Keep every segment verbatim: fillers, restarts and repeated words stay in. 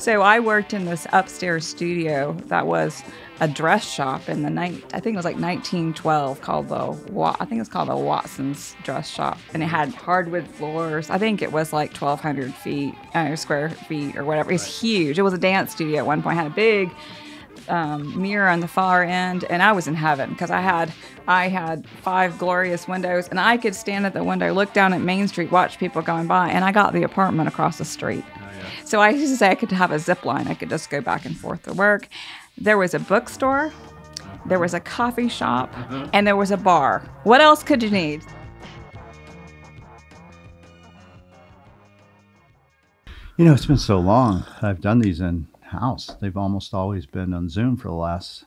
So I worked in this upstairs studio that was a dress shop in the night, I think it was like nineteen twelve, called the, I think it was called the Watson's Dress Shop. And it had hardwood floors. I think it was like twelve hundred feet, uh, square feet or whatever. It's huge. It was a dance studio at one point. It had a big um, mirror on the far end. And I was in heaven because I had, I had five glorious windows, and I could stand at the window, look down at Main Street, watch people going by. And I got the apartment across the street. Oh, yeah. So I used to say I could have a zip line. I could just go back and forth to work. There was a bookstore, there was a coffee shop, and there was a bar. What else could you need? You know, it's been so long. I've done these in-house. They've almost always been on Zoom for the last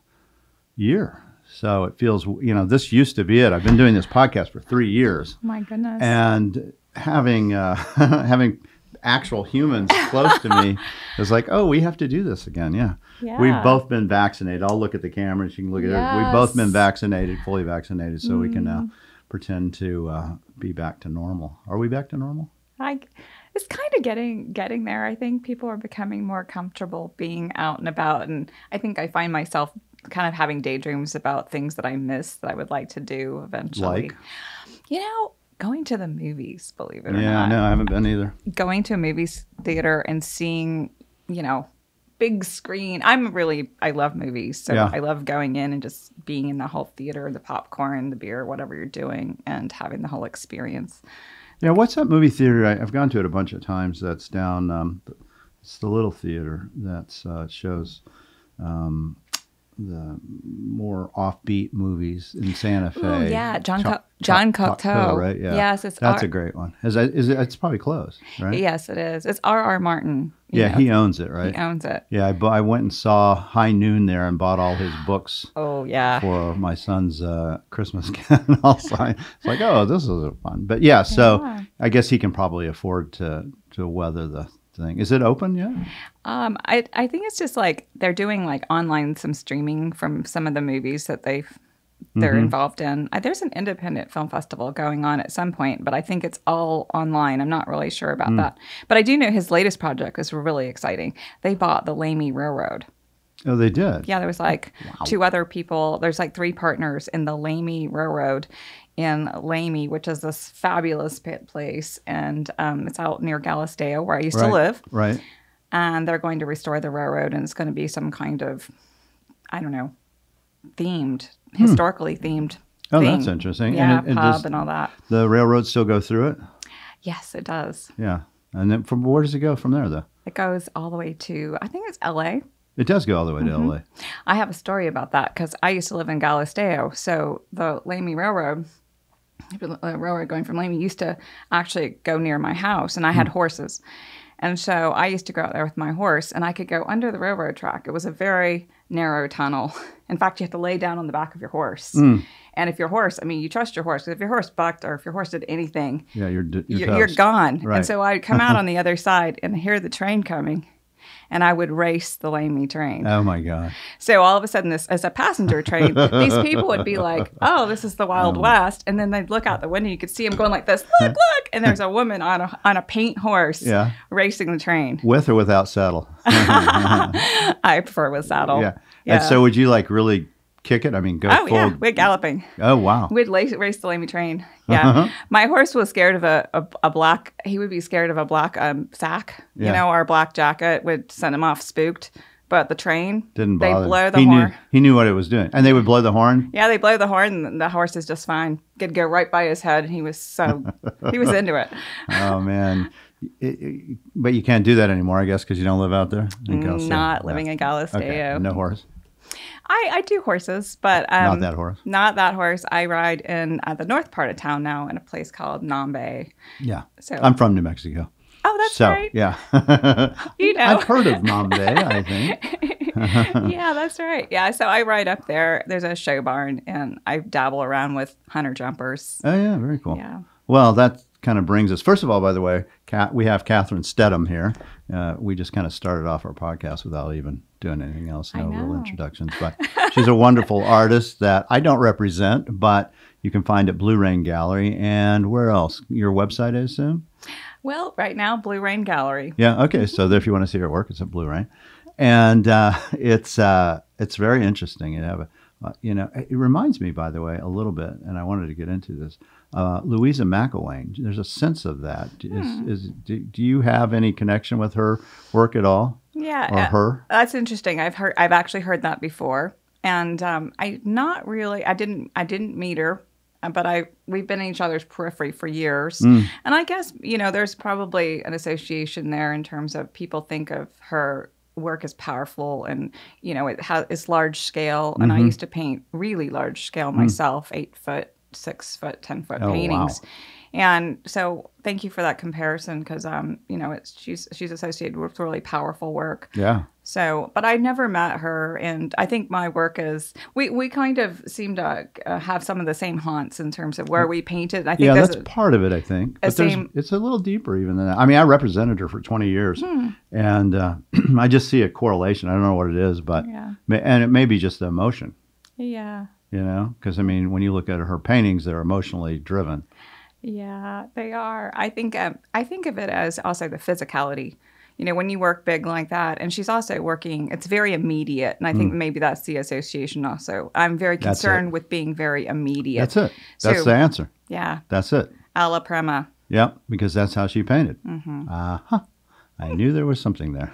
year. So it feels, you know, this used to be it. I've been doing this podcast for three years. Oh my goodness. And having, uh, having... actual humans close to me is like, oh, we have to do this again. Yeah. yeah. We've both been vaccinated. I'll look at the camera and she can look at yes. it. We've both been vaccinated, fully vaccinated, so mm. we can now pretend to uh, be back to normal. Are we back to normal? Like, it's kind of getting getting there. I think people are becoming more comfortable being out and about. And I think I find myself kind of having daydreams about things that I miss that I would like to do eventually. Like? You know, going to the movies, believe it or not. Yeah, no, I haven't been either. Going to a movie theater and seeing, you know, big screen. I'm really, I love movies. So yeah. I love going in and just being in the whole theater, the popcorn, the beer, whatever you're doing, and having the whole experience. Yeah, what's that movie theater? I, I've gone to it a bunch of times. That's down, um, it's the little theater that uh, shows... Um, the more offbeat movies in Santa Fe. Oh yeah, John Co John Cocteau. Cocteau, right? Yeah. Yes, it's that's R a great one. Is, that, is it? It's probably closed, right? Yes, it is. It's R R Martin. Yeah, know. He owns it, right? He owns it. Yeah, I, I went and saw High Noon there and bought all his books. Oh yeah. For my son's uh, Christmas candle sign. It's like, oh, this is a fun. But yeah, so yeah. I guess he can probably afford to to weather the thing. Is it open yet? Um, I, I think it's just like they're doing like online some streaming from some of the movies that they've, they're mm-hmm. involved in. I, there's an independent film festival going on at some point, but I think it's all online. I'm not really sure about mm. that. But I do know his latest project is really exciting. They bought the Lamy Railroad. Oh, they did? Yeah, there was like wow. two other people. There's like three partners in the Lamy Railroad in Lamy, which is this fabulous pit place. And um, it's out near Galisteo, where I used right. to live. Right. And they're going to restore the railroad, and it's going to be some kind of, I don't know, themed, hmm. historically themed Oh, thing. That's interesting. Yeah, and it, pub and, and all that. The railroad still go through it? Yes, it does. Yeah. And then from where does it go from there, though? It goes all the way to, I think it's L A It does go all the way to mm-hmm. L A I have a story about that because I used to live in Galisteo. So the Lamy Railroad, the railroad going from Lamy used to actually go near my house, and I had mm. horses. And so I used to go out there with my horse, and I could go under the railroad track. It was a very narrow tunnel. In fact, you had to lay down on the back of your horse. Mm. And if your horse, I mean, you trust your horse, because if your horse bucked or if your horse did anything, yeah, you're, you're, you're, you're gone. Right. And so I'd come out on the other side and hear the train coming. And I would race the Lamy train. Oh, my God. So all of a sudden, this as a passenger train, these people would be like, oh, this is the Wild oh. West. And then they'd look out the window. You could see them going like this, look, look. And there's a woman on a, on a paint horse yeah. racing the train. With or without saddle? I prefer with saddle. Yeah. yeah. And so would you like really kick it? I mean, go Oh, full... yeah. We're galloping. Oh, wow. We'd lace, race the Lamy train. Yeah. Uh-huh. My horse was scared of a, a, a black, he would be scared of a black um, sack, yeah. you know, our black jacket would send him off spooked. But the train, didn't bother. They blow the he horn. Knew, he knew what it was doing. And they would blow the horn? Yeah, they blow the horn, and the horse is just fine. Could go right by his head, and he was so, he was into it. Oh, man. It, it, but you can't do that anymore, I guess, because you don't live out there? Not living yeah. in Galisteo. Okay. No horse? I, I do horses, but um, not that horse. Not that horse. I ride in uh, the north part of town now in a place called Nambé. Yeah, so I'm from New Mexico. Oh, that's so, right. Yeah, you know, I've heard of Nambé. I think. Yeah, that's right. Yeah, so I ride up there. There's a show barn, and I dabble around with hunter jumpers. Oh yeah, very cool. Yeah. Well, that kind of brings us. First of all, by the way, Kat, we have Kathryn Stedham here. Uh, we just kind of started off our podcast without even doing anything else, no real introductions, but she's a wonderful artist that I don't represent, but you can find at Blue Rain Gallery. And where else? Your website, I assume? Well, right now, Blue Rain Gallery. Yeah, okay. So if you want to see her work, it's at Blue Rain. And uh, it's uh, it's very interesting. You know, uh, you know, it reminds me, by the way, a little bit, and I wanted to get into this, uh, Louisa McElwain. There's a sense of that. Hmm. Is, is, do, do you have any connection with her work at all? Yeah. Or uh, her? That's interesting. I've heard. I've actually heard that before. And um, I not really. I didn't. I didn't meet her, but I we've been in each other's periphery for years. Mm. And I guess you know, there's probably an association there in terms of people think of her work as powerful, and you know, it has it's large scale. And mm-hmm. I used to paint really large scale myself, mm. eight foot, six foot, ten foot oh, paintings. Wow. And so, thank you for that comparison, because um, you know, it's she's she's associated with really powerful work. Yeah. So, but I never met her, and I think my work is we we kind of seem to uh, have some of the same haunts in terms of where we painted. I think yeah, that's a, part of it. I think, but same, it's a little deeper even than that. I mean, I represented her for twenty years, hmm. and uh, I just see a correlation. I don't know what it is, but yeah. and it may be just the emotion. Yeah. You know, because I mean, when you look at her paintings, they're emotionally driven. Yeah, they are. I think um, I think of it as also the physicality. You know, when you work big like that, and she's also working, it's very immediate. And I think mm. maybe that's the association also. I'm very concerned with being very immediate. That's it. That's so, the answer. Yeah. That's it. A la prima. Yep, because that's how she painted. Mm-hmm. Uh-huh. I knew there was something there.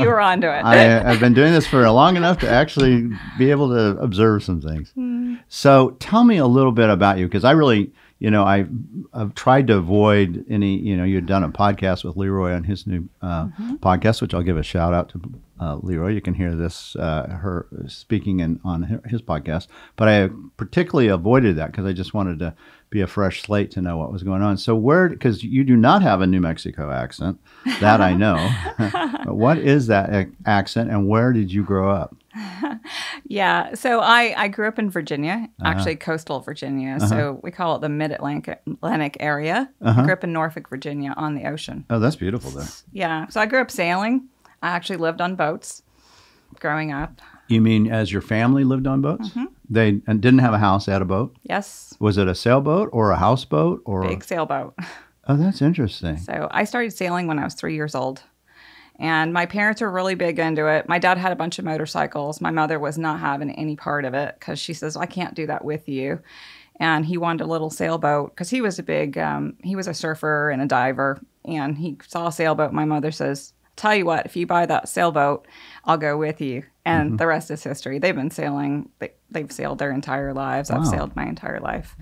You were onto it. I, I've been doing this for long enough to actually be able to observe some things. Mm. So tell me a little bit about you, because I really, you know, I, I've tried to avoid any, you know, you've done a podcast with Leroy on his new uh, mm-hmm. podcast, which I'll give a shout out to uh, Leroy. You can hear this, uh, her speaking in, on his podcast. But I particularly avoided that because I just wanted to be a fresh slate to know what was going on. So where, because you do not have a New Mexico accent, that I know. What is that accent and where did you grow up? Yeah, so I, I grew up in Virginia, actually uh-huh. coastal Virginia. Uh-huh. So we call it the Mid-Atlantic Atlantic area. Uh-huh. I grew up in Norfolk, Virginia on the ocean. Oh, that's beautiful there. Yeah, so I grew up sailing. I actually lived on boats growing up. You mean as your family lived on boats? Mm-hmm. They and didn't have a house, they had a boat? Yes. Was it a sailboat or a houseboat? Or big a... sailboat. Oh, that's interesting. So I started sailing when I was three years old. And my parents were really big into it. My dad had a bunch of motorcycles. My mother was not having any part of it because she says, I can't do that with you. And he wanted a little sailboat because he was a big, um, he was a surfer and a diver. And he saw a sailboat. My mother says, tell you what, if you buy that sailboat, I'll go with you. And mm-hmm. the rest is history. They've been sailing. They, they've sailed their entire lives. Wow. I've sailed my entire life.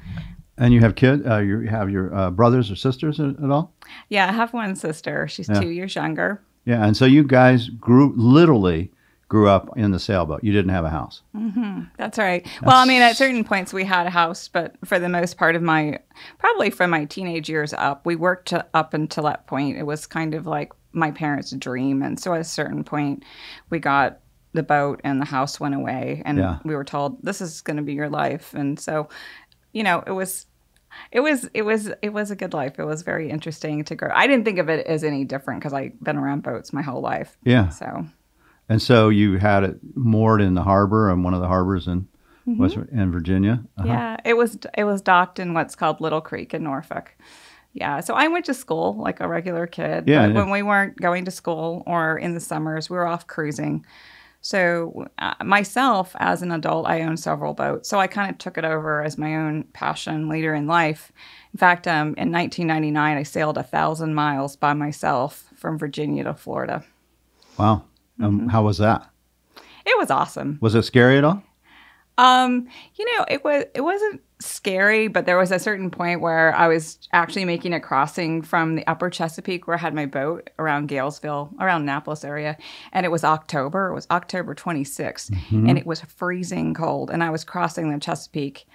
And you have kids? Uh, you have your uh, brothers or sisters at, at all? Yeah, I have one sister. She's yeah. two years younger. Yeah, and so you guys grew literally grew up in the sailboat. You didn't have a house. Mm-hmm. That's right. That's... Well, I mean, at certain points we had a house, but for the most part of my, probably from my teenage years up, we worked to, up until that point. It was kind of like my parents' dream. And so at a certain point we got the boat and the house went away and yeah. we were told this is going to be your life. And so, you know, it was... It was it was it was a good life. It was very interesting to grow. I didn't think of it as any different because I've been around boats my whole life. Yeah. So. And so you had it moored in the harbor, and one of the harbors in mm-hmm. West in Virginia. Uh-huh. Yeah, it was it was docked in what's called Little Creek in Norfolk. Yeah. So I went to school like a regular kid. Yeah. But yeah. when we weren't going to school or in the summers, we were off cruising. So uh, myself, as an adult, I own several boats. So I kind of took it over as my own passion later in life. In fact, um, in nineteen ninety-nine, I sailed one thousand miles by myself from Virginia to Florida. Wow. Um, mm-hmm. How was that? It was awesome. Was it scary at all? Um, you know, it was, it wasn't scary, but there was a certain point where I was actually making a crossing from the upper Chesapeake where I had my boat around Galesville, around Annapolis area. And it was October. It was October twenty-sixth. Mm-hmm. And it was freezing cold. And I was crossing the Chesapeake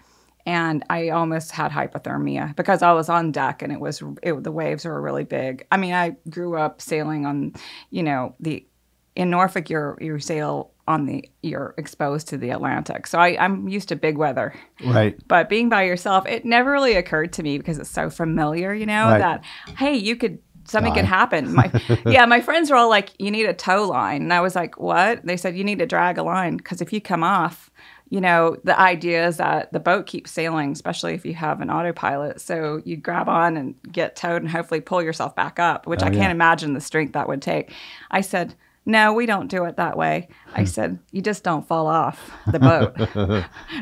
and I almost had hypothermia because I was on deck and it was, it, the waves were really big. I mean, I grew up sailing on, you know, the, in Norfolk, your, your sail on the, you're exposed to the Atlantic. So I, I'm used to big weather. Right. But being by yourself, it never really occurred to me because it's so familiar, you know, right. that, hey, you could, something Die. could happen. My, yeah, my friends were all like, you need a tow line. And I was like, what? They said, you need to drag a line because if you come off, you know, the idea is that the boat keeps sailing, especially if you have an autopilot. So you grab on and get towed and hopefully pull yourself back up, which oh, I can't yeah. imagine the strength that would take. I said, no, we don't do it that way. I said, you just don't fall off the boat.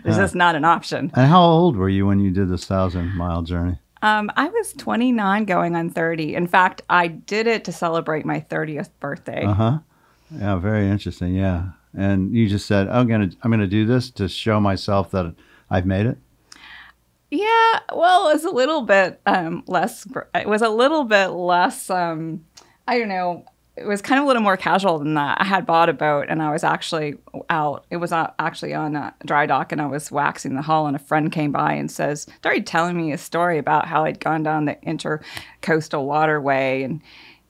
It's just not an option. And how old were you when you did this thousand mile journey? Um, I was twenty-nine going on thirty. In fact, I did it to celebrate my thirtieth birthday. Uh-huh. Yeah, very interesting, yeah. And you just said, I'm gonna, I'm gonna do this to show myself that I've made it? Yeah, well, it was a little bit um, less, it was a little bit less, um, I don't know, it was kind of a little more casual than that. I had bought a boat and I was actually out. It was actually on a dry dock and I was waxing the hull and a friend came by and says, started telling me a story about how I'd gone down the intercoastal waterway and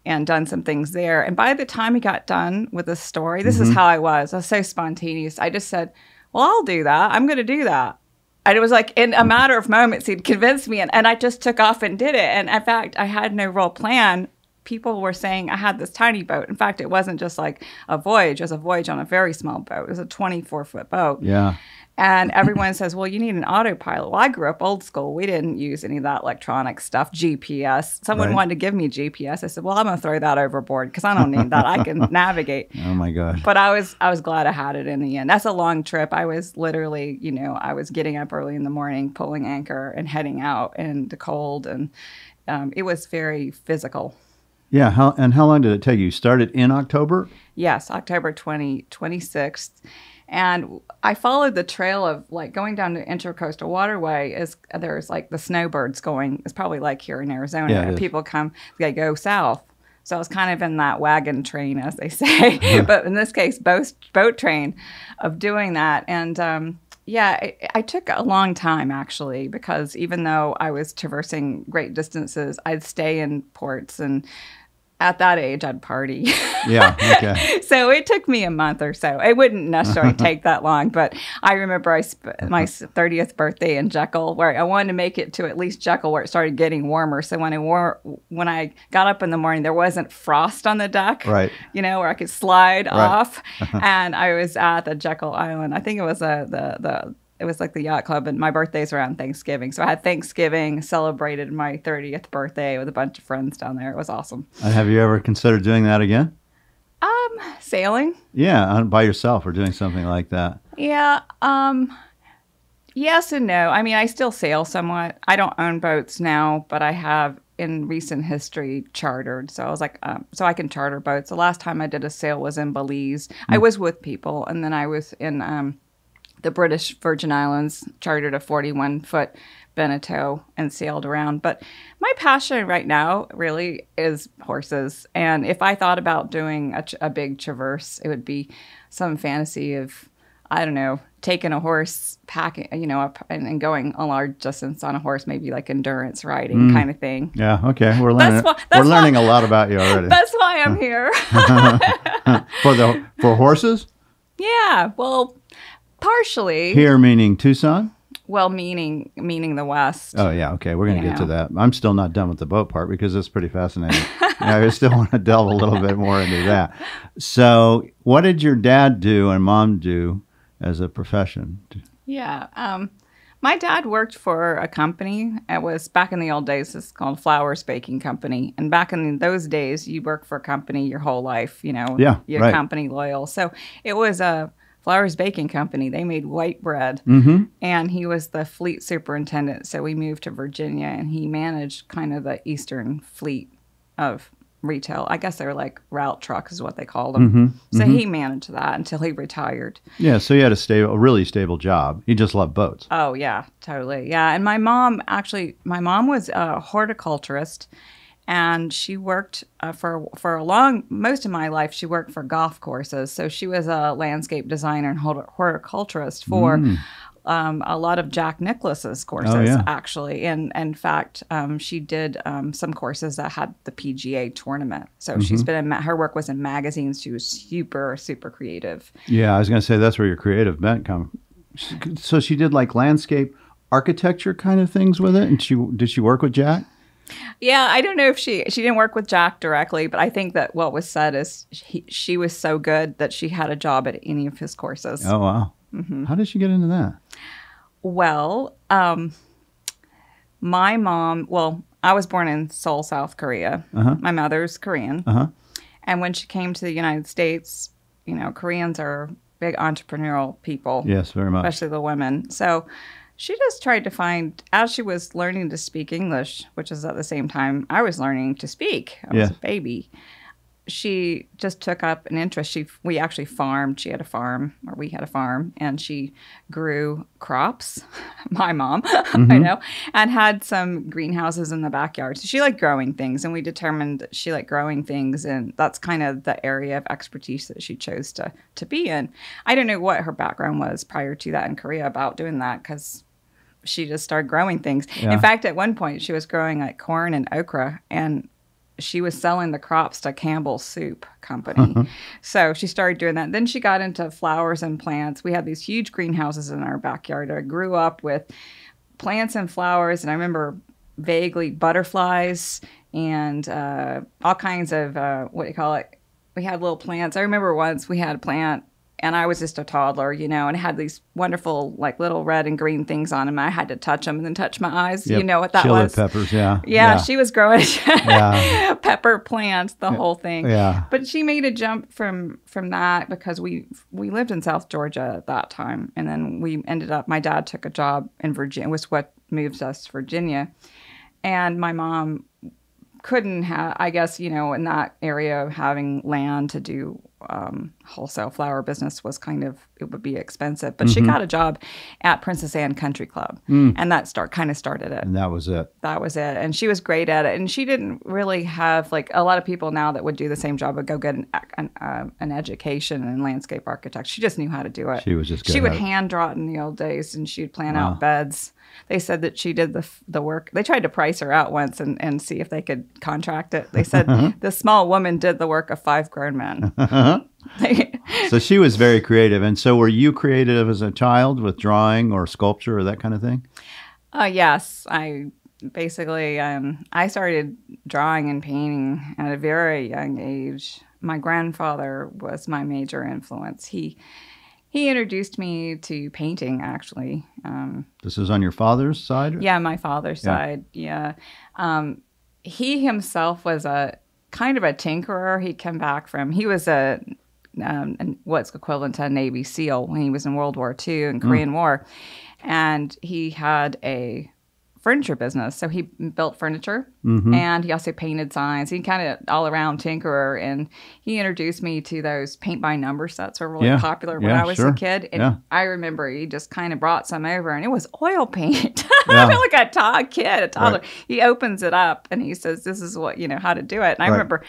and done some things there. And by the time he got done with the story, this mm-hmm. is how I was. I was so spontaneous. I just said, well, I'll do that. I'm going to do that. And it was like in a matter of moments, he'd convinced me. And, and I just took off and did it. And in fact, I had no real plan. People were saying I had this tiny boat. In fact, it wasn't just like a voyage. It was a voyage on a very small boat. It was a twenty-four foot boat. Yeah. And everyone says, well, you need an autopilot. Well, I grew up old school. We didn't use any of that electronic stuff, G P S. Someone right. wanted to give me G P S. I said, well, I'm going to throw that overboard because I don't need that. I can navigate. Oh, my God. But I was I was glad I had it in the end. That's a long trip. I was literally, you know, I was getting up early in the morning, pulling anchor and heading out in the cold. And um, it was very physical. Yeah, how, and how long did it take you? You started in October? Yes, October twenty-sixth. And I followed the trail of like going down the intercoastal waterway. Is there's like the snowbirds going. It's probably like here in Arizona. Yeah, and people come, they go south. So I was kind of in that wagon train, as they say, but in this case, boat, boat train of doing that. And um, yeah, it, I took a long time actually, because even though I was traversing great distances, I'd stay in ports and at that age, I'd party. Yeah, okay. So it took me a month or so. It wouldn't necessarily take that long, but I remember I sp my thirtieth birthday in Jekyll, where I wanted to make it to at least Jekyll, where it started getting warmer. So when I wore, when I got up in the morning, there wasn't frost on the deck, right? You know, where I could slide right. off. And I was at the Jekyll Island. I think it was a, the the. It was like the yacht club, and my birthday's around Thanksgiving. So I had Thanksgiving, celebrated my thirtieth birthday with a bunch of friends down there. It was awesome. And have you ever considered doing that again? Um, sailing. Yeah, by yourself or doing something like that. Yeah. Um, yes and no. I mean, I still sail somewhat. I don't own boats now, but I have in recent history chartered. So I was like, um, so I can charter boats. The last time I did a sail was in Belize. Mm. I was with people, and then I was in... Um, the British Virgin Islands, chartered a forty-one foot Beneteau and sailed around. But my passion right now really is horses. And if I thought about doing a, a big traverse, it would be some fantasy of, I don't know, taking a horse, packing, you know, up and, and going a large distance on a horse, maybe like endurance riding mm. kind of thing. Yeah, okay. We're learning, that's why, that's we're learning why, a lot about you already. That's why I'm here. for, the, for horses? Yeah, well... Partially. Here meaning Tucson? Well, meaning meaning the West. Oh, yeah. Okay. We're going to get know. to that. I'm still not done with the boat part because it's pretty fascinating. I still want to delve a little bit more into that. So what did your dad do and mom do as a profession? Yeah. Um, my dad worked for a company. It was back in the old days. It's called Flowers Baking Company. And back in those days, you work for a company your whole life, you know, yeah, you're right. company loyal. So it was a... Flowers Baking Company. They made white bread, mm-hmm. and he was the fleet superintendent. So we moved to Virginia, and he managed kind of the eastern fleet of retail. I guess they were like route trucks is what they called them. Mm-hmm. So mm-hmm. he managed that until he retired. Yeah, so he had a, stable, a really stable job. He just loved boats. Oh, yeah, totally. Yeah, and my mom actually, my mom was a horticulturist, and she worked uh, for for a long most of my life. She worked for golf courses, so she was a landscape designer and horticulturist for mm. um, a lot of Jack Nicklaus's courses, oh, yeah. actually. And in fact, um, she did um, some courses that had the P G A tournament. So mm-hmm. she's been in ma her work was in magazines. She was super super creative. Yeah, I was going to say that's where your creative bent come. So she did like landscape architecture kind of things with it, and she did she work with Jack? Yeah, I don't know if she, she didn't work with Jack directly, but I think that what was said is he, she was so good that she had a job at any of his courses. Oh, wow. Mm-hmm. How did she get into that? Well, um, my mom, well, I was born in Seoul, South Korea. Uh-huh. My mother's Korean. Uh-huh. And when she came to the United States, you know, Koreans are big entrepreneurial people. Yes, very much. Especially the women. So she just tried to find, as she was learning to speak English, which is at the same time I was learning to speak. I yeah. was a baby. She just took up an interest. She we actually farmed. She had a farm, or we had a farm, and she grew crops. My mom, mm-hmm. I know, and had some greenhouses in the backyard. So she liked growing things, and we determined that she liked growing things, and that's kind of the area of expertise that she chose to to be in. I don't know what her background was prior to that in Korea about doing that, because she just started growing things. Yeah. In fact, at one point, she was growing like corn and okra, and she was selling the crops to Campbell's Soup Company. Uh-huh. So she started doing that. Then she got into flowers and plants. We had these huge greenhouses in our backyard. I grew up with plants and flowers, and I remember vaguely butterflies and uh, all kinds of, uh, what do you call it? We had little plants. I remember once we had a plant, and I was just a toddler, you know, and it had these wonderful, like, little red and green things on them. I had to touch them and then touch my eyes. Yep. You know what that Chili was? Chili peppers, yeah. yeah. Yeah, she was growing yeah. pepper plants, the yeah. whole thing. Yeah. But she made a jump from from that because we we lived in South Georgia at that time. And then we ended up, my dad took a job in Virginia, was what moved us to Virginia. And my mom couldn't have, I guess, you know, in that area of having land to do Um, wholesale flower business was kind of, it would be expensive, but mm-hmm. she got a job at Princess Anne Country Club, mm. and that start kind of started it. And that was it. That was it. And she was great at it. And she didn't really have, like a lot of people now that would do the same job would go get an an, uh, an education in landscape architect. She just knew how to do it. She was just good. She would hand draw it in the old days, and she'd plan wow. out beds. They said that she did the the work. They tried to price her out once and, and see if they could contract it. They said the small woman did the work of five grown men. So she was very creative. And so were you creative as a child with drawing or sculpture or that kind of thing? Uh, yes. I basically, um, I started drawing and painting at a very young age. My grandfather was my major influence. He He introduced me to painting, actually. Um, this is on your father's side? Yeah, my father's yeah. side, yeah. Um, he himself was a kind of a tinkerer. He came back from, he was a, um, an, what's equivalent to a Navy SEAL when he was in World War Two and Korean mm. War. And he had a furniture business. So he built furniture, mm-hmm. and he also painted signs. He kind of all-around tinkerer, and he introduced me to those paint-by-number sets were really yeah. popular when yeah, I was sure. a kid. And yeah. I remember he just kind of brought some over, and it was oil paint. Yeah. I feel like a toddler kid, a toddler. Right. He opens it up, and he says, this is what, you know, how to do it. And I right. remember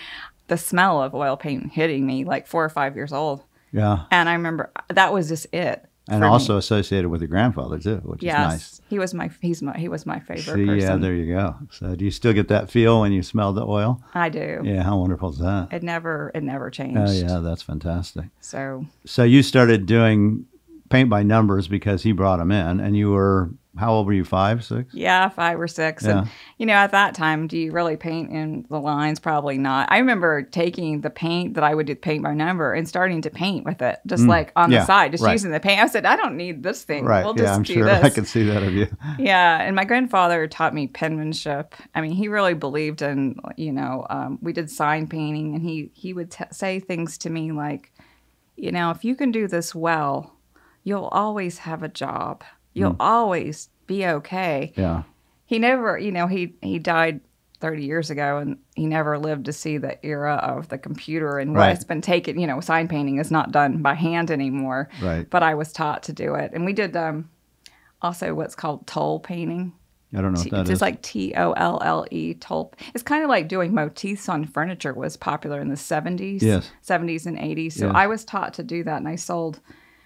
the smell of oil paint hitting me, like four or five years old. Yeah. And I remember that was just it. And also me. Associated with your grandfather too, which yes. is nice. He was my he's my he was my favorite See, person. Yeah, there you go. So do you still get that feel when you smell the oil? I do. Yeah, how wonderful is that? It never it never changed. Oh yeah, that's fantastic. So So you started doing paint by numbers because he brought them in, and you were how old were you, five, six? Yeah, five or six. Yeah. And, you know, at that time, do you really paint in the lines? Probably not. I remember taking the paint that I would do paint by number and starting to paint with it, just mm. like on yeah, the side, just right. using the paint. I said, I don't need this thing. Right. We'll just yeah, I'm do sure this. I can see that of you. Yeah. And my grandfather taught me penmanship. I mean, he really believed in, you know, um, we did sign painting, and he, he would t say things to me like, you know, if you can do this well, you'll always have a job. You'll mm. always be okay. Yeah. He never, you know, he, he died thirty years ago, and he never lived to see the era of the computer and right. what's been taken. You know, sign painting is not done by hand anymore. Right. But I was taught to do it. And we did um, also what's called toll painting. I don't know what that it's is. It's like T O L L E, toll. It's kind of like doing motifs on furniture was popular in the seventies. Yes. seventies and eighties. So yes. I was taught to do that, and I sold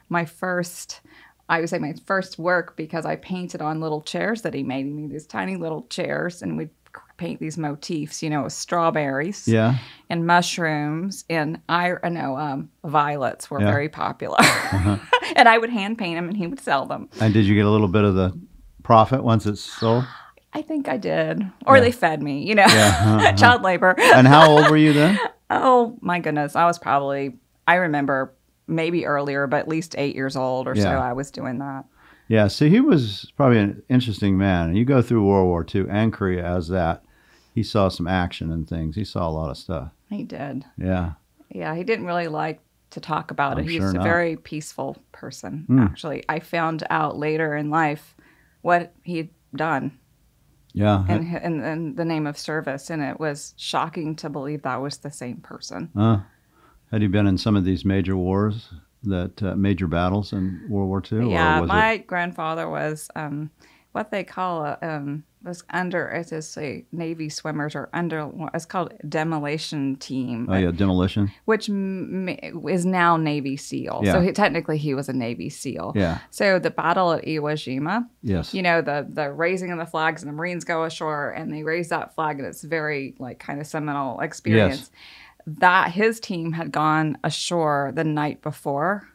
my first... I would say my first work because I painted on little chairs that he made me, these tiny little chairs, and we'd paint these motifs, you know, with strawberries yeah. and mushrooms, and I know um, violets were yeah. very popular. Uh-huh. And I would hand paint them, and he would sell them. And did you get a little bit of the profit once it's sold? I think I did. Or yeah. they fed me, you know, yeah. uh-huh. child labor. And how old were you then? Oh, my goodness. I was probably, I remember... maybe earlier, but at least eight years old or yeah. so I was doing that. Yeah, see, he was probably an interesting man. You go through World War Two and Korea as that. He saw some action and things. He saw a lot of stuff. He did. Yeah. Yeah, he didn't really like to talk about I'm it. He sure was a not. very peaceful person, mm. actually. I found out later in life what he'd done. Yeah. And, and, and the name of service, and it was shocking to believe that was the same person. Uh, had he been in some of these major wars, that uh, major battles in World War Two? Yeah, or was my it... grandfather was um, what they call a, um, was under, it is a Navy swimmers or under, it's called demolition team. Oh yeah, demolition. Which m is now Navy SEAL. Yeah. So he, technically he was a Navy SEAL. Yeah. So the battle at Iwo Jima. Yes. You know, the the raising of the flags and the Marines go ashore and they raise that flag, and it's very like kind of seminal experience. Yes. That his team had gone ashore the night before,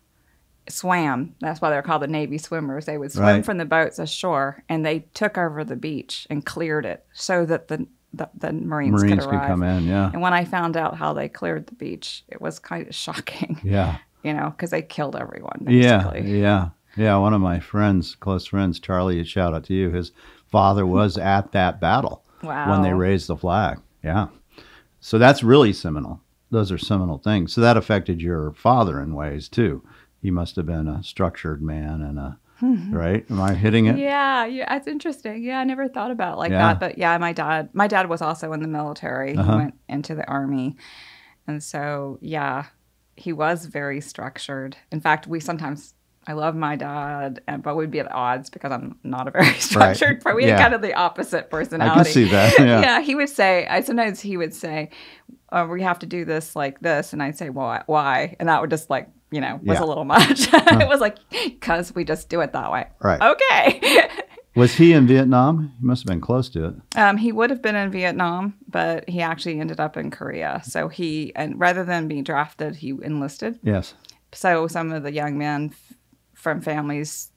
swam. That's why they're called the Navy swimmers. They would swim right. from the boats ashore, and they took over the beach and cleared it so that the the, the Marines, Marines could arrive. Could come in, yeah. And when I found out how they cleared the beach, it was kind of shocking. Yeah, you know, because they killed everyone. Basically. Yeah, yeah, yeah. One of my friends, close friends, Charlie. Shout out to you. His father was at that battle wow. when they raised the flag. Yeah. So that's really seminal. Those are seminal things. So that affected your father in ways too. He must have been a structured man and a, right? Am I hitting it? Yeah, yeah, that's interesting. Yeah, I never thought about it like yeah. that. But yeah, my dad, my dad was also in the military. Uh-huh. He went into the Army. And so, yeah, he was very structured. In fact, we sometimes, I love my dad, and, but we'd be at odds because I'm not a very structured right. person. We yeah. had kind of the opposite personality. I can see that. Yeah, yeah he would say, I sometimes he would say, oh, we have to do this like this. And I'd say, why? Why? And that would just like, you know, was yeah. a little much. Huh. It was like, because we just do it that way. Right. Okay. Was he in Vietnam? He must have been close to it. Um, he would have been in Vietnam, but he actually ended up in Korea. So he, and rather than being drafted, he enlisted. Yes. So some of the young men from families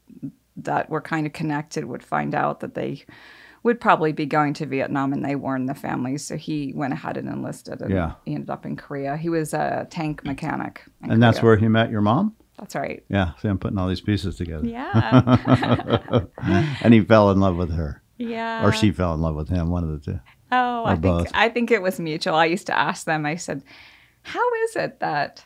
that were kind of connected would find out that they would probably be going to Vietnam, and they warned the families. So he went ahead and enlisted, and yeah. he ended up in Korea. He was a tank mechanic. And Korea. That's where he met your mom? That's right. Yeah. See, I'm putting all these pieces together. Yeah. And he fell in love with her. Yeah. Or she fell in love with him, one of the two. Oh, or I both. think I think it was mutual. I used to ask them, I said, how is it that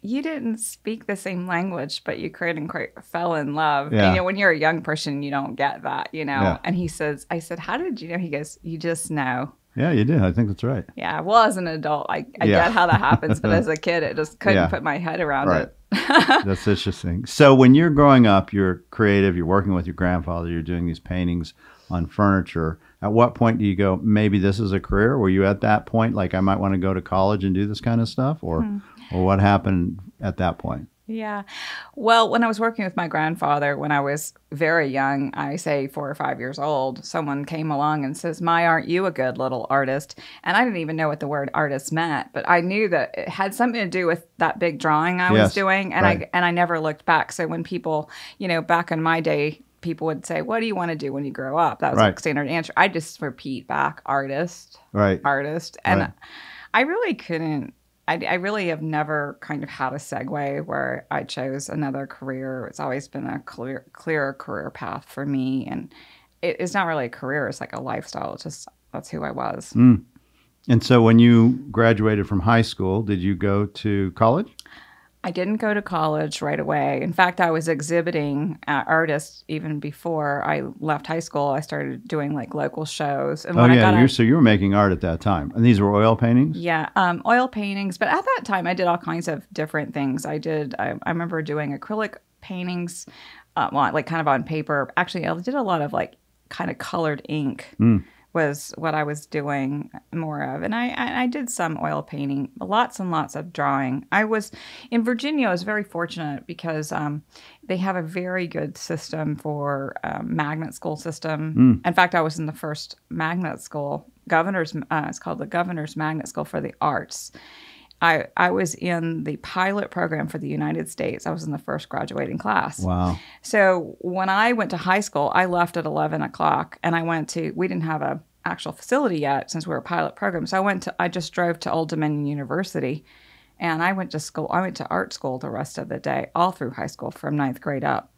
you didn't speak the same language, but you created and created, fell in love. Yeah. And, you know, when you're a young person, you don't get that, you know. Yeah. And he says, I said, how did you know? He goes, you just know. Yeah, you did. I think that's right. Yeah. Well, as an adult, I, I yeah. get how that happens. But as a kid, it just couldn't yeah. put my head around right. it. That's interesting. So when you're growing up, you're creative, you're working with your grandfather, you're doing these paintings on furniture. At what point do you go, maybe this is a career? Were you at that point, like, I might want to go to college and do this kind of stuff? Or, hmm. or what happened at that point? Yeah. Well, when I was working with my grandfather, when I was very young, I say four or five years old, someone came along and says, my, aren't you a good little artist? And I didn't even know what the word artist meant, but I knew that it had something to do with that big drawing I yes, was doing. And right. I and I never looked back. So when people, you know, back in my day, people would say, what do you want to do when you grow up? That was right. like standard answer. I just repeat back, artist, right. artist. And right. I really couldn't. I, I really have never kind of had a segue where I chose another career. It's always been a clear, clearer career path for me. And it, it's not really a career. It's like a lifestyle. It's just that's who I was. Mm. And so when you graduated from high school, did you go to college? I didn't go to college right away. In fact, I was exhibiting uh, artists even before I left high school. I started doing like local shows. And oh, when yeah. I got out, so you were making art at that time. And these were oil paintings? Yeah, um, oil paintings. But at that time, I did all kinds of different things. I did, I, I remember doing acrylic paintings, uh, well, like kind of on paper. Actually, I did a lot of like kind of colored ink. Mm. was what I was doing more of. And I, I, I did some oil painting, lots and lots of drawing. I was, in Virginia, I was very fortunate because um, they have a very good system for um, magnet school system. Mm. In fact, I was in the first magnet school, Governor's, uh, it's called the Governor's Magnet School for the Arts. I, I was in the pilot program for the United States. I was in the first graduating class. Wow. So when I went to high school, I left at eleven o'clock and I went to, we didn't have a actual facility yet since we were a pilot program. So I went to, I just drove to Old Dominion University And I went to school. I went to art school the rest of the day, all through high school from ninth grade up.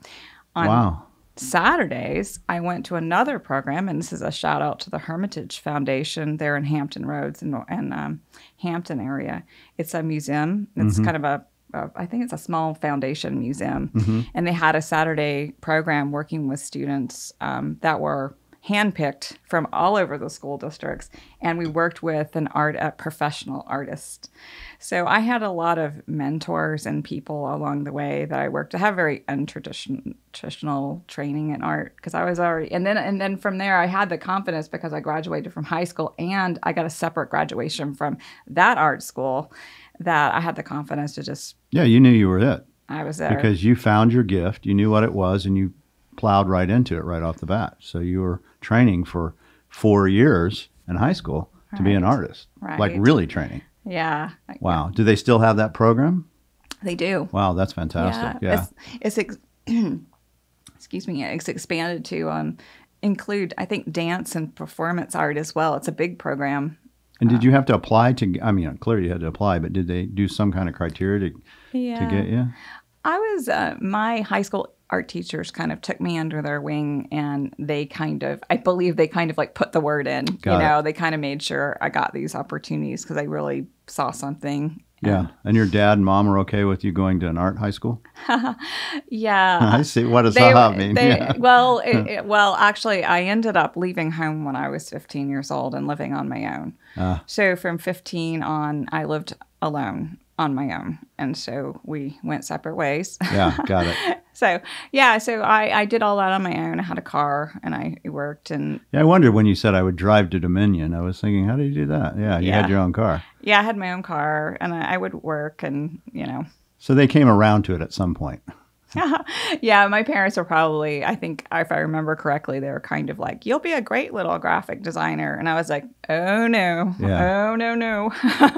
On wow. Saturdays, I went to another program, and this is a shout out to the Hermitage Foundation there in Hampton Roads and, and um, Hampton area. It's a museum. It's mm-hmm. kind of a, a, I think it's a small foundation museum. Mm-hmm. And they had a Saturday program working with students um, that were handpicked from all over the school districts, and we worked with an art a professional artist. So I had a lot of mentors and people along the way that I worked. I have very untraditional traditional training in art because I was already, and then and then from there I had the confidence because I graduated from high school and I got a separate graduation from that art school that I had the confidence to just. Yeah, you knew you were it. I was there because you found your gift. You knew what it was, and you plowed right into it right off the bat. So you were training for four years in high school right. to be an artist, right. like really training. Yeah. Wow. Do they still have that program? They do. Wow, that's fantastic. Yeah. yeah. It's, it's ex excuse me. It's expanded to um, include, I think, dance and performance art as well. It's a big program. And um, did you have to apply to? I mean, clearly you had to apply, but did they do some kind of criteria to yeah. to get you? I was uh, my high school art teachers kind of took me under their wing, and they kind of, I believe they kind of like put the word in, got you know, it. They kind of made sure I got these opportunities because I really saw something. And yeah. And your dad and mom were okay with you going to an art high school? yeah. I see. What does they, that mean? They, yeah. Well, it, it, well, actually, I ended up leaving home when I was fifteen years old and living on my own. Uh, so from fifteen on, I lived alone. on my own. And so we went separate ways. Yeah, got it. so, yeah, so I, I did all that on my own. I had a car and I worked. And yeah, I wondered when you said I would drive to Dominion, I was thinking, how do you do that? Yeah, you yeah. had your own car. Yeah, I had my own car and I, I would work and, you know. So they came around to it at some point. yeah, my parents were probably, I think, if I remember correctly, they were kind of like, you'll be a great little graphic designer. And I was like, oh, no. Yeah. Oh, no, no.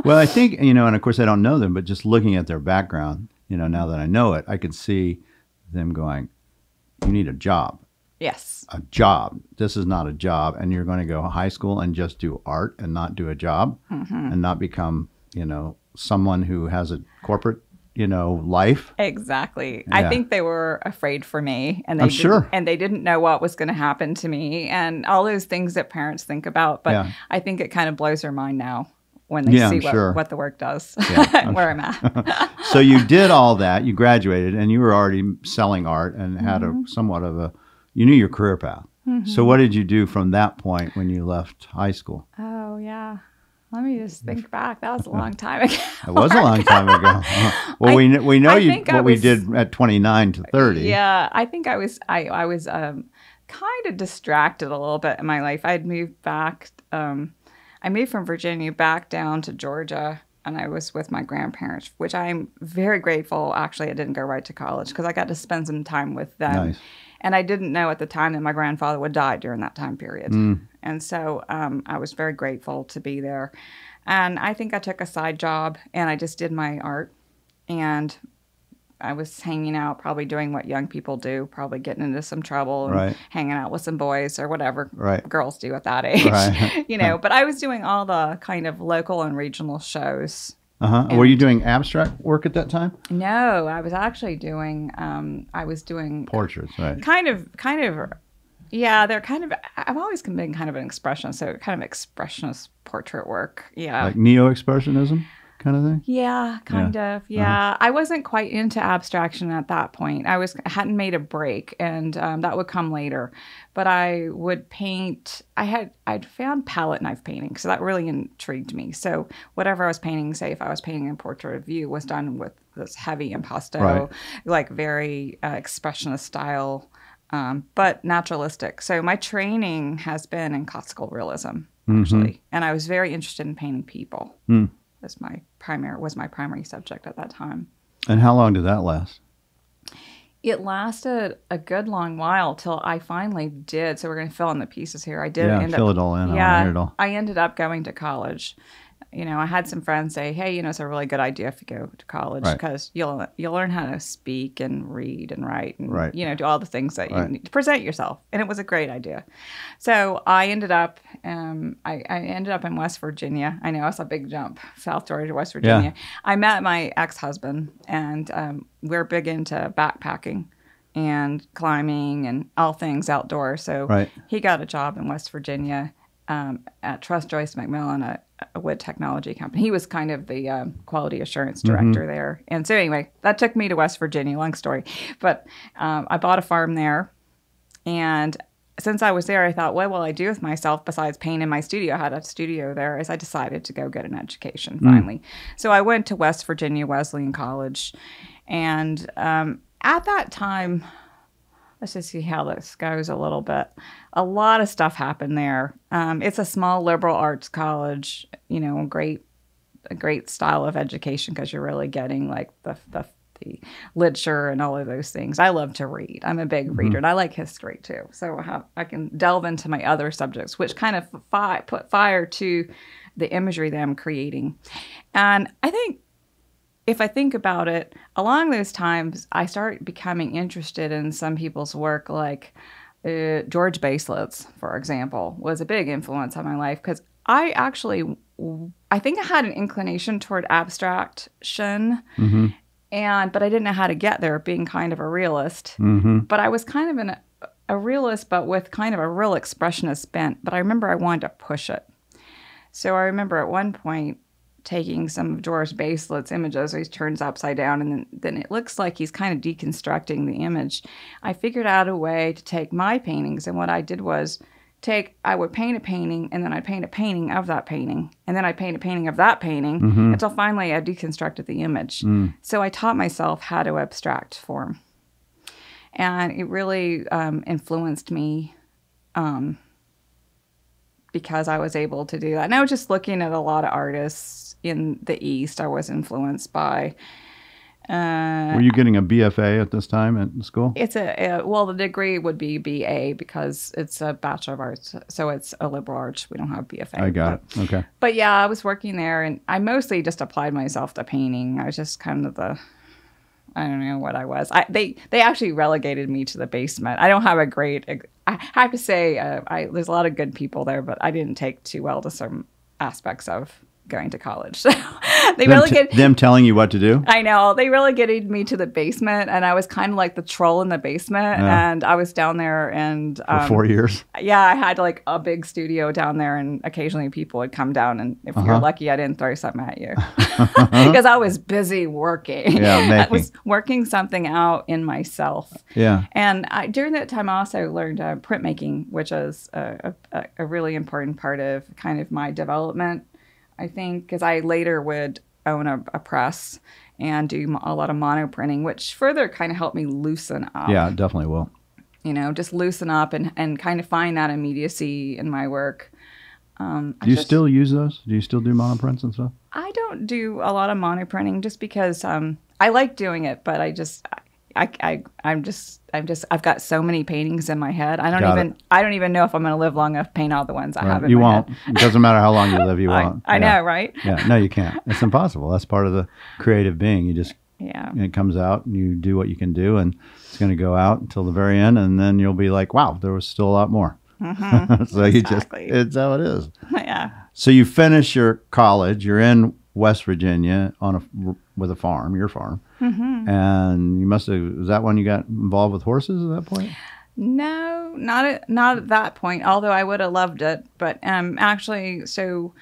well, I think, you know, and of course, I don't know them, but just looking at their background, you know, now that I know it, I could see them going, you need a job. Yes. A job. This is not a job. And you're going to go to high school and just do art and not do a job mm-hmm. and not become, you know, someone who has a corporate you know, life. Exactly. Yeah. I think they were afraid for me and they, I'm sure. and they didn't know what was going to happen to me and all those things that parents think about. But yeah. I think it kind of blows their mind now when they yeah, see what, sure. what the work does yeah, I'm where I'm at. so you did all that, you graduated and you were already selling art and mm-hmm. had a somewhat of a, you knew your career path. Mm-hmm. So what did you do from that point when you left high school? Oh yeah. Let me just think back. That was a long time ago. It was a long time ago. Well, I, we we know you, what was, we did at twenty-nine to thirty. Yeah, I think I was I I was um, kind of distracted a little bit in my life. I had moved back. Um, I moved from Virginia back down to Georgia, and I was with my grandparents, which I'm very grateful. Actually, I didn't go right to college because I got to spend some time with them. Nice. And I didn't know at the time that my grandfather would die during that time period. Mm. And so um, I was very grateful to be there. And I think I took a side job and I just did my art. And I was hanging out, probably doing what young people do, probably getting into some trouble and right. hanging out with some boys or whatever right. girls do at that age. Right. you know. But I was doing all the kind of local and regional shows. Uh-huh. Were you doing abstract work at that time? No, I was actually doing, um, I was doing portraits, right? Kind of, kind of, yeah, they're kind of, I've always been kind of an expressionist, so kind of expressionist portrait work, yeah. Like neo-expressionism kind of thing? Yeah, kind yeah. of, yeah. Uh-huh. I wasn't quite into abstraction at that point. I was hadn't made a break, and um, that would come later. But I would paint, I had, I'd found palette knife painting, so that really intrigued me. So whatever I was painting, say if I was painting a portrait of you, was done with this heavy impasto, right. like very uh, expressionist style, um, but naturalistic. So my training has been in classical realism, actually. Mm-hmm. And I was very interested in painting people. Mm. Was my primary, was my primary subject at that time. And how long did that last? It lasted a good long while till I finally did. So we're going to fill in the pieces here. I did yeah, end fill up, it all in. Yeah, I, it all. I ended up going to college you know, I had some friends say, hey, you know, it's a really good idea if you go to college because right. you'll you'll learn how to speak and read and write and, right. you know, do all the things that right. you need to present yourself. And it was a great idea. So I ended up, um, I, I ended up in West Virginia. I know, it's a big jump, South Georgia to West Virginia. Yeah. I met my ex-husband, and um, we're big into backpacking and climbing and all things outdoor. So right. he got a job in West Virginia um, at Trust Joyce McMillan, a a wood technology company. He was kind of the um, quality assurance director mm-hmm. there. And so anyway, that took me to West Virginia, long story. But um, I bought a farm there. And since I was there, I thought, what will I do with myself besides paint in my studio? I had a studio there, as I decided to go get an education finally. Mm. So I went to West Virginia Wesleyan College. And um, at that time, let's just see how this goes a little bit. A lot of stuff happened there. Um, it's a small liberal arts college, you know, great, a great style of education because you're really getting like the, the the literature and all of those things. I love to read. I'm a big mm-hmm. reader, and I like history too. So I, have, I can delve into my other subjects, which kind of fi- put fire to the imagery that I'm creating. And I think, if I think about it, along those times, I start becoming interested in some people's work, like uh, George Baselitz, for example, was a big influence on my life because I actually, I think I had an inclination toward abstraction, mm-hmm. and but I didn't know how to get there, being kind of a realist. Mm-hmm. But I was kind of an, a realist, but with kind of a real expressionist bent. But I remember I wanted to push it. So I remember at one point, taking some of George Baselitz' images, he turns upside down, and then, then it looks like he's kind of deconstructing the image. I figured out a way to take my paintings, and what I did was take, I would paint a painting, and then I'd paint a painting of that painting, and then I'd paint a painting of that painting, mm-hmm. until finally I deconstructed the image. Mm. So I taught myself how to abstract form. And it really um, influenced me um, because I was able to do that. And I was just looking at a lot of artists in the East, I was influenced by. Uh, Were you getting a B F A at this time at school? It's a, a well, the degree would be B A because it's a Bachelor of Arts, so it's a liberal arts. We don't have B F A. I got but, it. Okay. But yeah, I was working there, and I mostly just applied myself to painting. I was just kind of the, I don't know what I was. I they they actually relegated me to the basement. I don't have a great. I have to say, uh, I there's a lot of good people there, but I didn't take too well to some aspects of going to college. So they them, relegated, t- them telling you what to do? I know. They relegated me to the basement, and I was kind of like the troll in the basement, yeah. and I was down there and um, for four years? Yeah, I had like a big studio down there, and occasionally people would come down, and if uh-huh. you're lucky, I didn't throw something at you. Because I was busy working. Yeah, making. I was working something out in myself. Yeah. And I, during that time, I also learned uh, printmaking, which is a, a, a really important part of kind of my development, I think, because I later would own a, a press and do a lot of mono printing, which further kind of helped me loosen up. Yeah, it definitely will. You know, just loosen up and, and kind of find that immediacy in my work. Um, do I you just, still use those? Do you still do mono prints and stuff? I don't do a lot of mono printing just because um, I like doing it, but I just... I, I, I, I'm just, I'm just, I've got so many paintings in my head. I don't got even, it. I don't even know if I'm going to live long enough to paint all the ones I right. have in you my won't. Head. It doesn't matter how long you live, you I, won't. I yeah. know, right? Yeah, no, you can't. It's impossible. That's part of the creative being. You just, yeah. it comes out and you do what you can do, and it's going to go out until the very end, and then you'll be like, wow, there was still a lot more. Mm-hmm. So exactly. you just, it's how it is. Yeah. So you finish your college, you're in West Virginia on a, with a farm, your farm. Mm-hmm. And you must have, was that when you got involved with horses at that point? No, not at, not at that point, although I would have loved it. But um, actually, so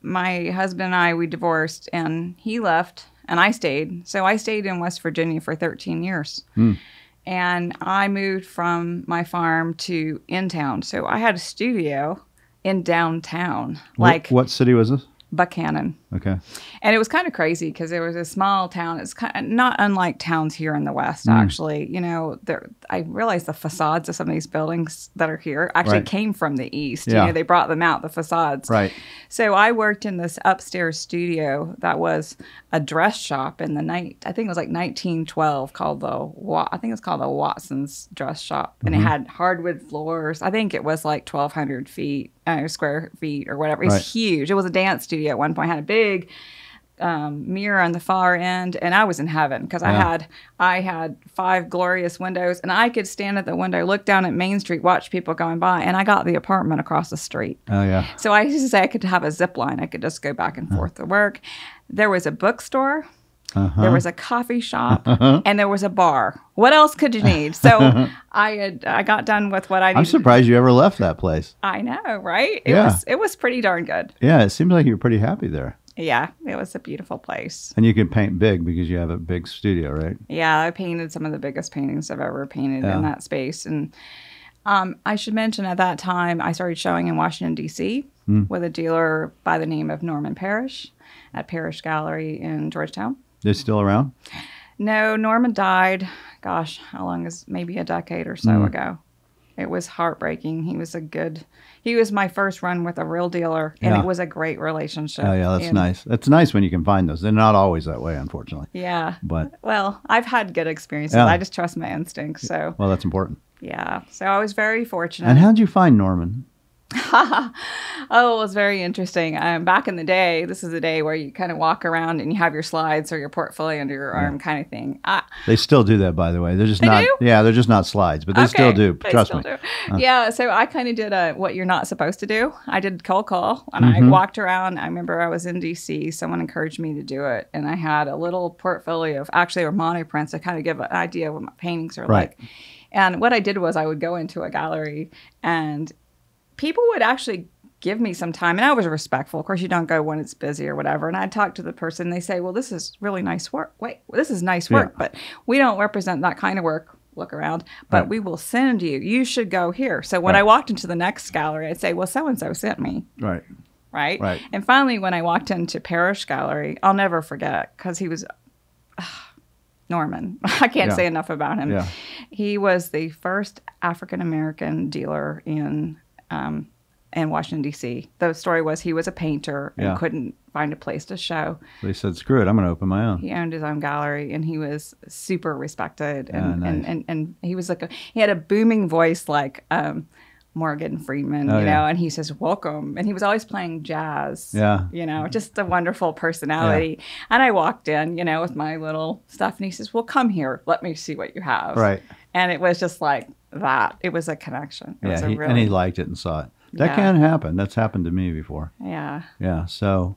my husband and I, we divorced, and he left, and I stayed. So I stayed in West Virginia for thirteen years. Mm. And I moved from my farm to in town. So I had a studio in downtown. What, like what city was this? Buckhannon. Okay. And it was kind of crazy because there was a small town. It's kind of not unlike towns here in the West, mm. actually. You know, there, I realized the facades of some of these buildings that are here actually right. came from the East. Yeah. You know, they brought them out, the facades. Right. So I worked in this upstairs studio that was a dress shop in the night. I think it was like nineteen twelve called the, I think it was called the Watson's Dress Shop. And mm-hmm. it had hardwood floors. I think it was like twelve hundred feet, uh, square feet or whatever. It's right. huge. It was a dance studio at one point. It had a big big um, mirror on the far end, and I was in heaven because yeah. I had I had five glorious windows, and I could stand at the window, look down at Main Street, watch people going by, and I got the apartment across the street. Oh yeah. So I used to say I could have a zip line. I could just go back and forth to work. There was a bookstore. Uh-huh. There was a coffee shop, uh-huh. and there was a bar. What else could you need? So I had, I got done with what I needed. I'm surprised you ever left that place. I know, right? It yeah. was it was pretty darn good. Yeah, it seems like you were pretty happy there. Yeah, it was a beautiful place. And you could paint big because you have a big studio, right? Yeah, I painted some of the biggest paintings I've ever painted yeah. in that space. And um, I should mention at that time, I started showing in Washington, D C Mm. with a dealer by the name of Norman Parrish at Parrish Gallery in Georgetown. They're still around? No, Norman died, gosh, how long is maybe a decade or so mm. ago. It was heartbreaking. He was a good, he was my first run with a real dealer, and yeah. it was a great relationship. Oh, yeah, that's and, nice. That's nice when you can find those. They're not always that way, unfortunately. Yeah. But well, I've had good experiences. Yeah. I just trust my instincts, so. Well, that's important. Yeah, so I was very fortunate. And how did you find Norman? Oh, it was very interesting. Um, back in the day, this is a day where you kind of walk around and you have your slides or your portfolio under your yeah. arm, kind of thing. Uh, they still do that, by the way. They're just they not. Do? Yeah, they're just not slides, but they okay. still do. They Trust still me. Do. Uh. Yeah. So I kind of did a, what you're not supposed to do. I did cold call, and mm-hmm. I walked around. I remember I was in D C Someone encouraged me to do it, and I had a little portfolio of actually Armani prints to kind of give an idea of what my paintings are right. like. And what I did was I would go into a gallery and people would actually give me some time, and I was respectful. Of course, you don't go when it's busy or whatever. And I'd talk to the person. They say, well, this is really nice work. Wait, well, this is nice work, yeah. but we don't represent that kind of work. Look around, but right. we will send you. You should go here. So when right. I walked into the next gallery, I'd say, well, so-and-so sent me. Right. Right? Right. And finally, when I walked into Parrish Gallery, I'll never forget, because he was uh, Norman. I can't yeah. say enough about him. Yeah. He was the first African-American dealer in Um, in Washington, D C The story was he was a painter and yeah. couldn't find a place to show. So he said, screw it, I'm going to open my own. He owned his own gallery, and he was super respected. And, yeah, nice. and, and, and he was like, a, he had a booming voice like um, Morgan Freeman, oh, you know, yeah. and he says, welcome. And he was always playing jazz, yeah. you know, just a wonderful personality. Yeah. And I walked in, you know, with my little stuff, and he says, well, come here, let me see what you have. Right. And it was just like, that it was a connection. It yeah, was a he, really, and he liked it and saw it. That yeah. can happen. That's happened to me before. Yeah. Yeah. So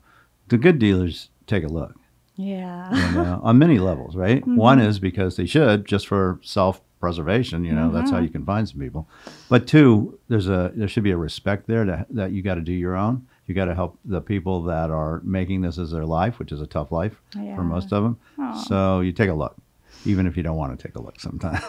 the good dealers take a look. Yeah. You know, on many levels, right? Mm-hmm. One is because they should, just for self-preservation. You know, mm-hmm. that's how you can find some people. But two, there's a there should be a respect there that that you got to do your own. You got to help the people that are making this as their life, which is a tough life yeah. for most of them. Aww. So you take a look. Even if you don't want to take a look sometime,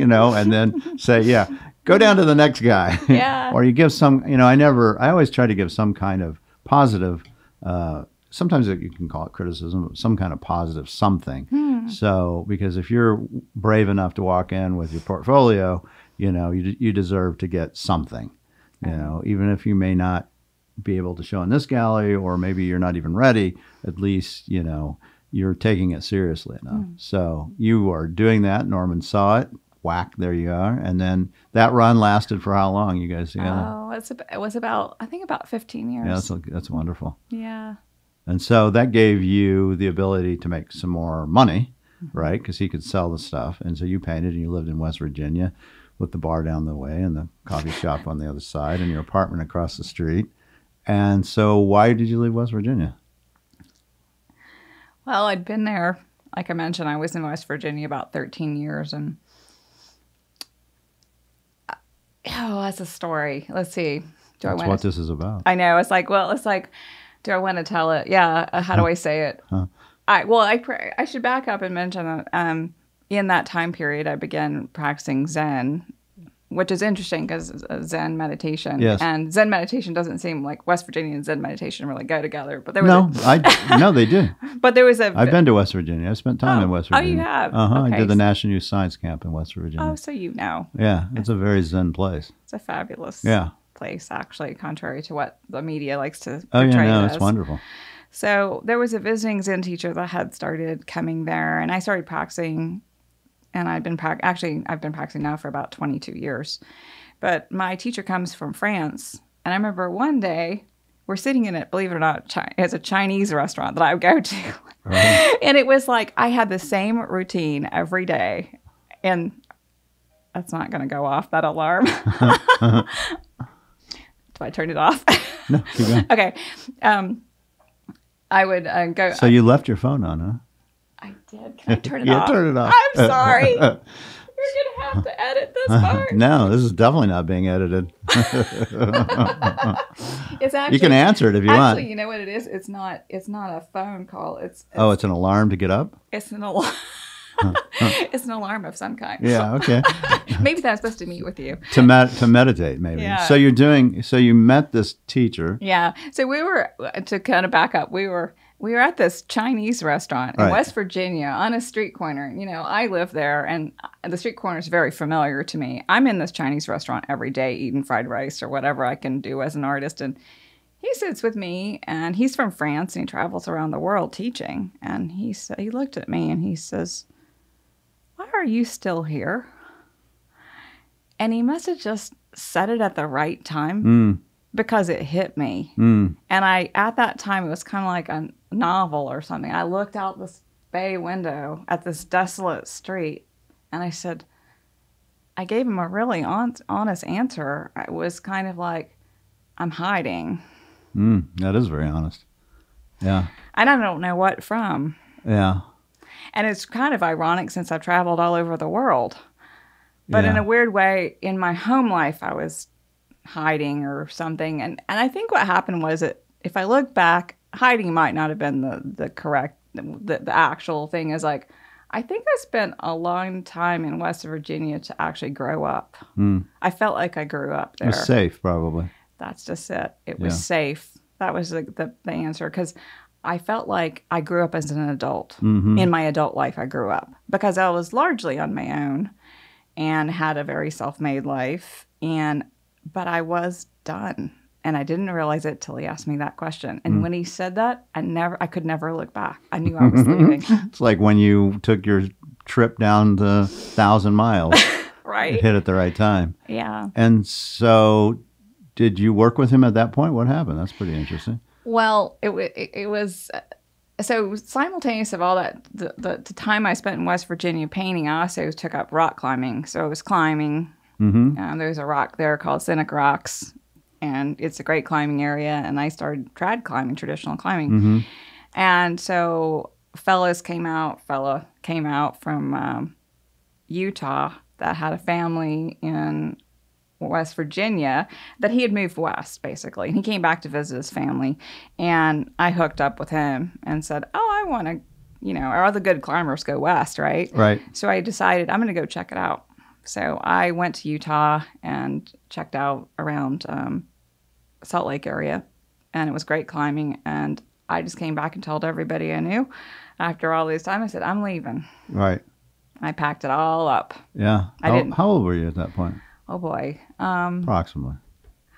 you know, and then say, yeah, go down to the next guy. Yeah. Or you give some, you know, I never, I always try to give some kind of positive, uh, sometimes you can call it criticism, some kind of positive something. Hmm. So, because if you're brave enough to walk in with your portfolio, you know, you, you deserve to get something, you know, even if you may not be able to show in this gallery, or maybe you're not even ready, at least, you know, you're taking it seriously enough. Mm. So you are doing that. Norman saw it. Whack, there you are. And then that run lasted for how long, you guys together? Oh, it's about, it was about, I think about fifteen years. Yeah, that's, that's wonderful. Yeah. And so that gave you the ability to make some more money, right? Because he could sell the stuff. And so you painted, and you lived in West Virginia with the bar down the way and the coffee shop on the other side and your apartment across the street. And so why did you leave West Virginia? Well, I'd been there, like I mentioned, I was in West Virginia about thirteen years, and I, oh, that's a story. Let's see. Do that's I want what to, this is about. I know. It's like, well, it's like, do I want to tell it? Yeah. Uh, how huh. do I say it? Huh. I well, I I should back up and mention that um, in that time period, I began practicing Zen, which is interesting because Zen meditation yes. and Zen meditation doesn't seem like West Virginia and Zen meditation really go together. But there was no, a, I no, they do. But there was a. I've been to West Virginia. I spent time oh, in West Virginia. Oh, you have. Uh huh. Okay, I did the so, National Youth Science Camp in West Virginia. Oh, so you know. Yeah, it's a very Zen place. It's a fabulous yeah. place, actually, contrary to what the media likes to portray. Oh yeah, no, it's wonderful. So there was a visiting Zen teacher that had started coming there, and I started practicing. And I've been actually I've been practicing now for about twenty-two years, but my teacher comes from France, and I remember one day were sitting in it, believe it or not, as a Chinese restaurant that I would go to. Uh-huh. And it was like I had the same routine every day. And that's not going to go off, that alarm. Uh-huh. Do I turn it off? No, keep going. Okay. Um, I would uh, go. So you left your phone on, huh? I did. Can I turn it yeah, off? Yeah, turn it off. I'm sorry. You're going to have to edit this part. No, this is definitely not being edited. It's actually, you can answer it if you actually, want. Actually, you know what it is? It's not It's not a phone call. It's, it's Oh, it's an alarm to get up? It's an alarm. It's an alarm of some kind. Yeah, okay. Maybe that's supposed to meet with you. To med to meditate, maybe. Yeah. So you're doing, so you met this teacher. Yeah. So we were, to kind of back up, we were we were at this Chinese restaurant right. in West Virginia on a street corner. You know, I live there, and the street corner is very familiar to me. I'm in this Chinese restaurant every day eating fried rice or whatever I can do as an artist. And he sits with me, and he's from France, and he travels around the world teaching. And he he looked at me, and he says, "Why are you still here?" And he must have just said it at the right time mm. because it hit me. Mm. And I, at that time, it was kind of like a novel or something. I looked out this bay window at this desolate street, and I said, I gave him a really on, honest answer. It was kind of like, I'm hiding. Mm, that is very honest. Yeah. And I don't know what from. Yeah. And it's kind of ironic since I've traveled all over the world. But yeah. in a weird way, in my home life, I was hiding or something. And, and I think what happened was that if I look back, hiding might not have been the, the correct, the, the actual thing is like, I think I spent a long time in West Virginia to actually grow up. Mm. I felt like I grew up there. It was safe, probably. That's just it. It was yeah. safe. That was the, the, the answer. Because I felt like I grew up as an adult. Mm-hmm. In my adult life, I grew up because I was largely on my own and had a very self-made life. And but I was done, and I didn't realize it till he asked me that question. And mm-hmm. when he said that, I never, I could never look back. I knew I was leaving. It's like when you took your trip down the thousand miles. Right. It hit at the right time. Yeah. And so, did you work with him at that point? What happened? That's pretty interesting. Well, it, it, it was, uh, so simultaneous of all that, the, the, the time I spent in West Virginia painting, I also took up rock climbing. So I was climbing. Mm-hmm. Um, there's a rock there called Cynic Rocks, and it's a great climbing area. And I started trad climbing, traditional climbing. Mm-hmm. And so fellas came out, fella came out from um, Utah that had a family in West Virginia, that he had moved west, basically. And he came back to visit his family. And I hooked up with him and said, oh, I want to, you know, our other good climbers go west, right? Right. So I decided I'm going to go check it out. So I went to Utah and checked out around um, Salt Lake area. And it was great climbing. And I just came back and told everybody I knew. After all this time, I said, I'm leaving. Right. I packed it all up. Yeah. I how, didn't. How old were you at that point? Oh, boy. Um, Approximately.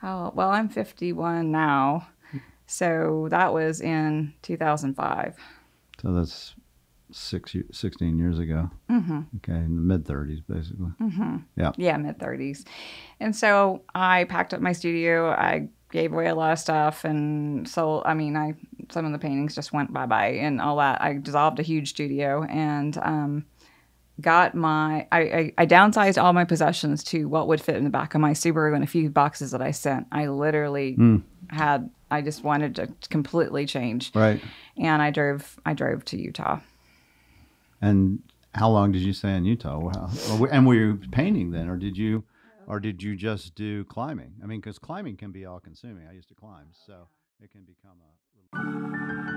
How, well, I'm fifty-one now, so that was in two thousand five. So that's six, sixteen years ago. Mm-hmm. Okay, in the mid-thirties, basically. Mm-hmm. Yeah. Yeah, mid-thirties. And so I packed up my studio. I gave away a lot of stuff, and so, I mean, I some of the paintings just went bye-bye and all that. I dissolved a huge studio, and um got my, I, I, I downsized all my possessions to what would fit in the back of my Subaru and a few boxes that I sent. I literally mm. had, I just wanted to completely change. Right. And I drove, I drove to Utah. And how long did you stay in Utah? Wow. And were you painting then, or did you, or did you just do climbing? I mean, because climbing can be all consuming. I used to climb, so it can become a...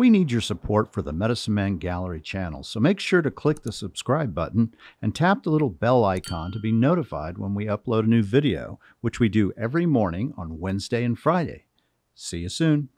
We need your support for the Medicine Man Gallery channel, so make sure to click the subscribe button and tap the little bell icon to be notified when we upload a new video, which we do every morning on Wednesday and Friday. See you soon.